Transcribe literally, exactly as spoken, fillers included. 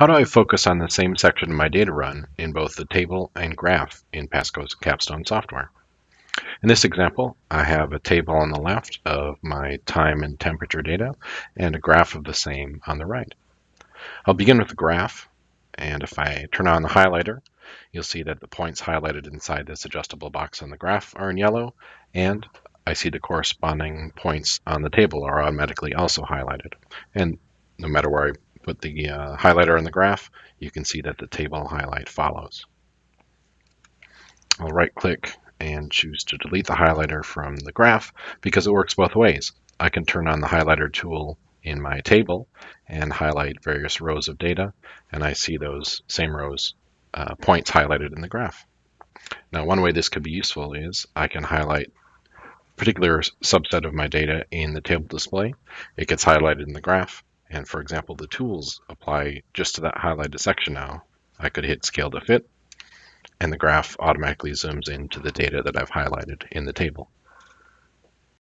How do I focus on the same section of my data run in both the table and graph in PASCO's Capstone software? In this example, I have a table on the left of my time and temperature data and a graph of the same on the right. I'll begin with the graph, and if I turn on the highlighter, you'll see that the points highlighted inside this adjustable box on the graph are in yellow, and I see the corresponding points on the table are automatically also highlighted. And no matter where I put the uh, highlighter on the graph, you can see that the table highlight follows. I'll right-click and choose to delete the highlighter from the graph because it works both ways. I can turn on the highlighter tool in my table and highlight various rows of data, and I see those same rows uh, points highlighted in the graph. Now, one way this could be useful is I can highlight a particular subset of my data in the table display. It gets highlighted in the graph, and for example, the tools apply just to that highlighted section now. I could hit scale to fit, and the graph automatically zooms into the data that I've highlighted in the table.